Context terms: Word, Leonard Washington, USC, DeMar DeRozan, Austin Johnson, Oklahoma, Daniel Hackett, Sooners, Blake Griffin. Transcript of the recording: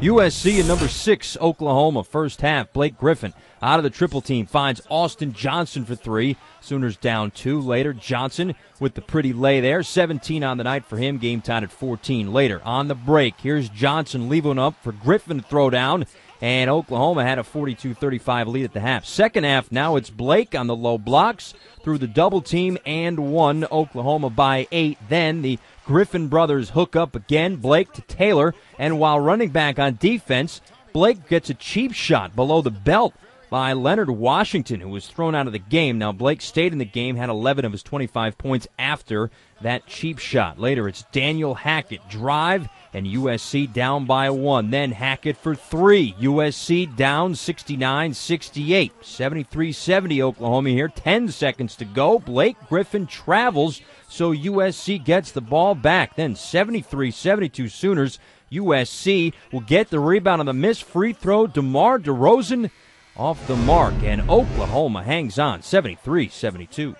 USC and number 6, Oklahoma. First half, Blake Griffin out of the triple team finds Austin Johnson for 3. Sooners down 2 later. Johnson with the pretty lay there. 17 on the night for him. Game tied at 14 later. On the break, here's Johnson leaving up for Griffin to throw down. And Oklahoma had a 42-35 lead at the half. Second half, now it's Blake on the low blocks through the double team and won Oklahoma by 8. Then the Griffin brothers hook up again, Blake to Taylor. And while running back on defense, Blake gets a cheap shot below the belt by Leonard Washington, who was thrown out of the game. Now, Blake stayed in the game, had 11 of his 25 points after that cheap shot. Later, it's Daniel Hackett. Drive, and USC down by 1. Then Hackett for 3. USC down 69-68. 73-70 Oklahoma here. 10 seconds to go. Blake Griffin travels, so USC gets the ball back. Then 73-72 Sooners. USC will get the rebound on the missed free throw. DeMar DeRozan off the mark, and Oklahoma hangs on 73-72.